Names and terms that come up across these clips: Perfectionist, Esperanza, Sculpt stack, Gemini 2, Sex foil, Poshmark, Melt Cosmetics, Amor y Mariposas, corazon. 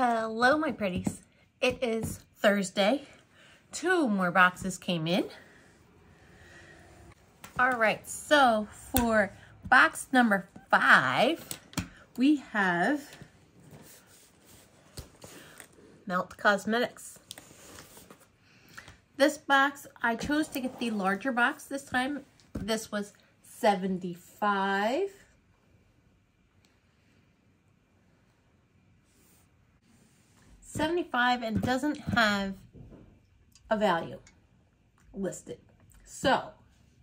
Hello, my pretties. It is Thursday. Two more boxes came in. All right, so for box number 5, we have Melt Cosmetics. This box, I chose to get the larger box this time. This was $75. $75 and doesn't have a value listed. So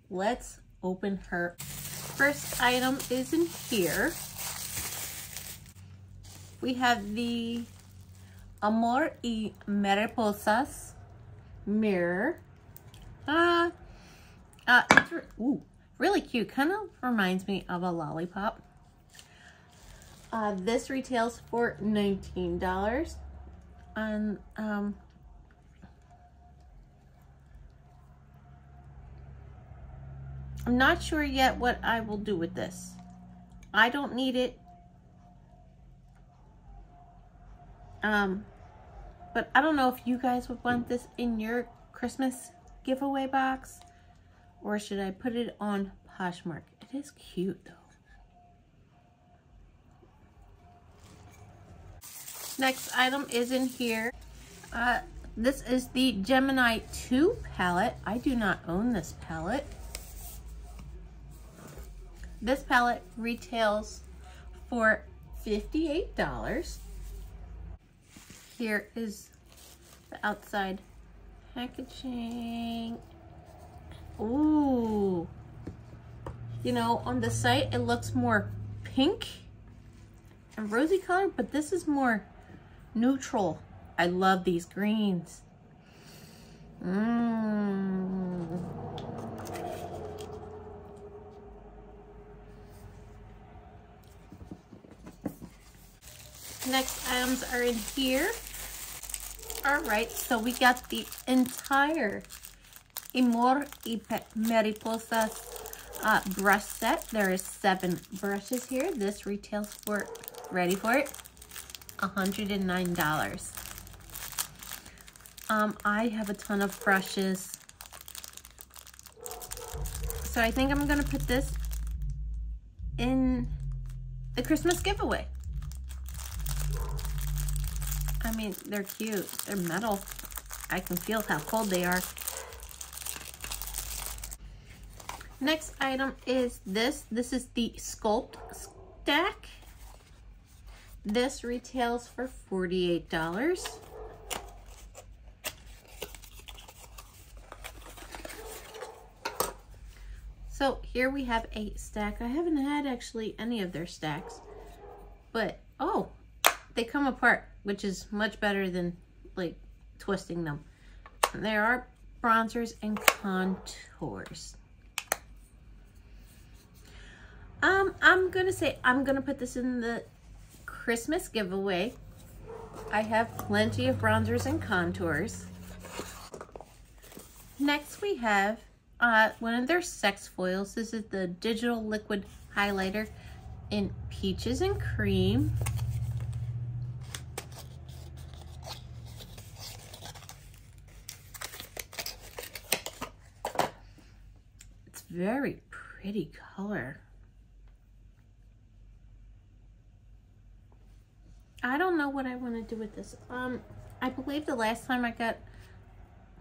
let's open her. First item is in here. We have the Amor y Mariposas mirror. It's really cute. Kind of reminds me of a lollipop. This retails for $19. And I'm not sure yet what I will do with this. I don't need it. But I don't know if you guys would want this in your Christmas giveaway box, or should I put it on Poshmark? It is cute though. Next item is in here. This is the Gemini 2 palette. I do not own this palette. This palette retails for $58. Here is the outside packaging. Ooh. You know, on the site it looks more pink and rosy color, but this is more neutral. I love these greens. Next items are in here. All right, so we got the entire Amor y Mariposas brush set. There is 7 brushes here. This retails for, ready for it, $109. I have a ton of brushes, so I think I'm gonna put this in the Christmas giveaway. I mean, they're cute, they're metal. I can feel how cold they are. Next item is this. This is the Sculpt stack. This retails for $48. So here we have a stack. I haven't had actually any of their stacks, but oh, they come apart, which is much better than like twisting them. And there are bronzers and contours. I'm gonna say I'm gonna put this in the Christmas giveaway. I have plenty of bronzers and contours. Next we have one of their Sex foils. This is the digital liquid highlighter in peaches and cream. It's very pretty color. I don't know what I want to do with this. I believe the last time I got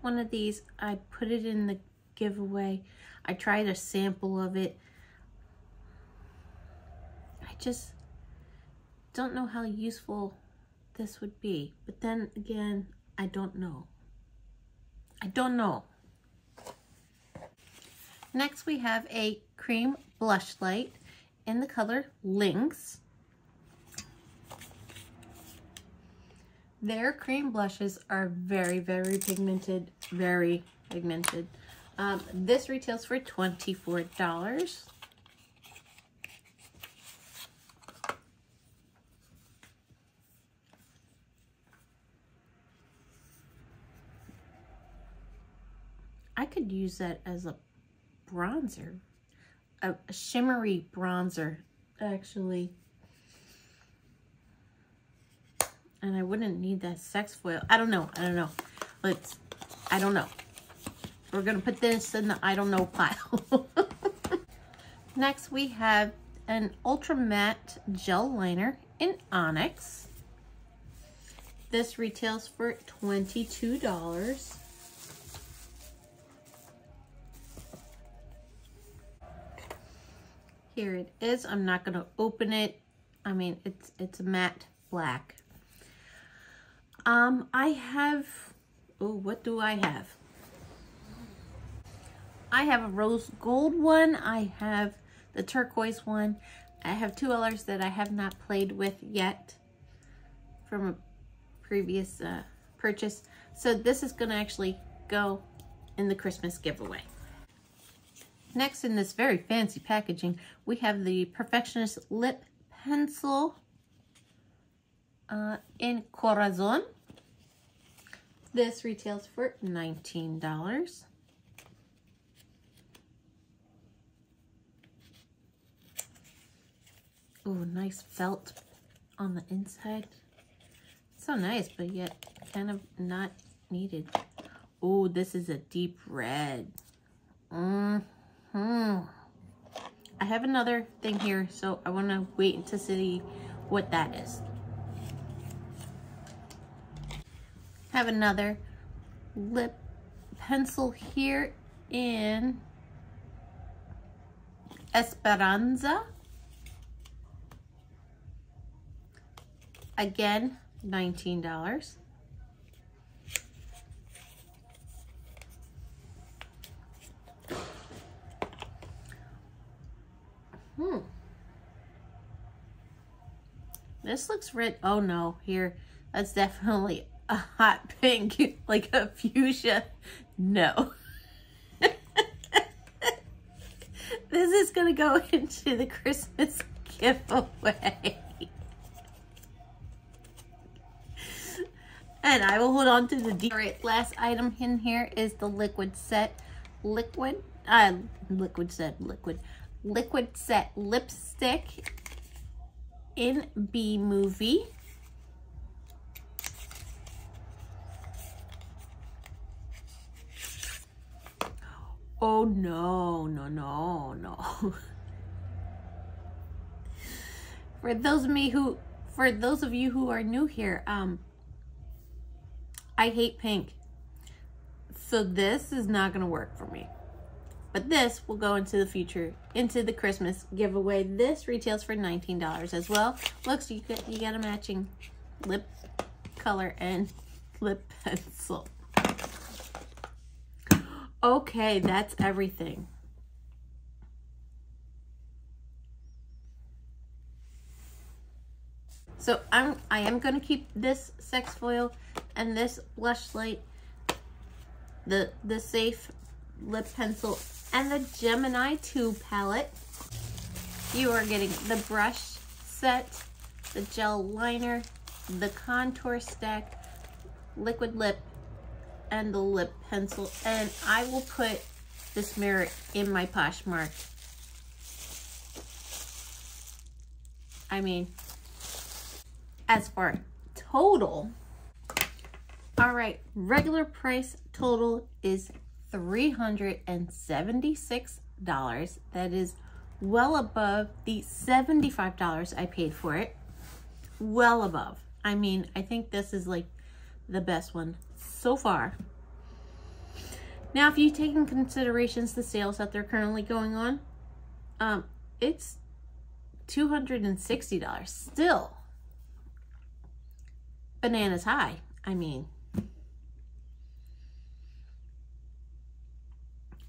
one of these, I put it in the giveaway. I tried a sample of it. I just don't know how useful this would be. But then again, I don't know. I don't know. Next, we have a cream blushlight in the color Lynx. Their cream blushes are very pigmented, this retails for $24. I could use that as a bronzer, a shimmery bronzer, actually. And I wouldn't need that sex foil. I don't know. Let's, I don't know. We're gonna put this in the I don't know pile. Next, we have an ultra matte gel liner in Onyx. This retails for $22. Here it is. I'm not gonna open it. I mean, it's matte black. I have, oh, what do I have? I have a rose gold one. I have the turquoise one. I have two colors that I have not played with yet from a previous purchase. So this is gonna actually go in the Christmas giveaway. Next, in this very fancy packaging, we have the Perfectionist Lip Pencil in Corazon. This retails for $19. Oh, nice felt on the inside. So nice, but yet kind of not needed. Oh, this is a deep red. I have another thing here, so I want to wait to see what that is. Have another lip pencil here in Esperanza. Again, $19. This looks red. Oh no, here. That's definitely a hot pink, like a fuchsia. No. This is gonna go into the Christmas giveaway. And I will hold on to the deep. All right, last item in here is the liquid set. Liquid set lipstick in B Movie. Oh no. For those of you who are new here, I hate pink. So this is not gonna work for me. But this will go into the future, into the Christmas giveaway. This retails for $19 as well. Looks, you get a matching lip color and lip pencil. Okay, that's everything. So I am gonna keep this sex foil and this blush light, the safe lip pencil, and the Gemini 2 palette. You are getting the brush set, the gel liner, the contour stack, liquid lip, and the lip pencil. And I will put this mirror in my Poshmark. I mean, as for total, all right, regular price total is $376. That is well above the $75 I paid for it. Well above. I mean, I think this is like the best one so far. Now, if you take in considerations the sales that they're currently going on, it's $260 still. Bananas high.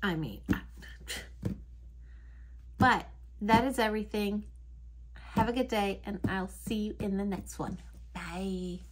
I mean, but that is everything. Have a good day, and I'll see you in the next one. Bye.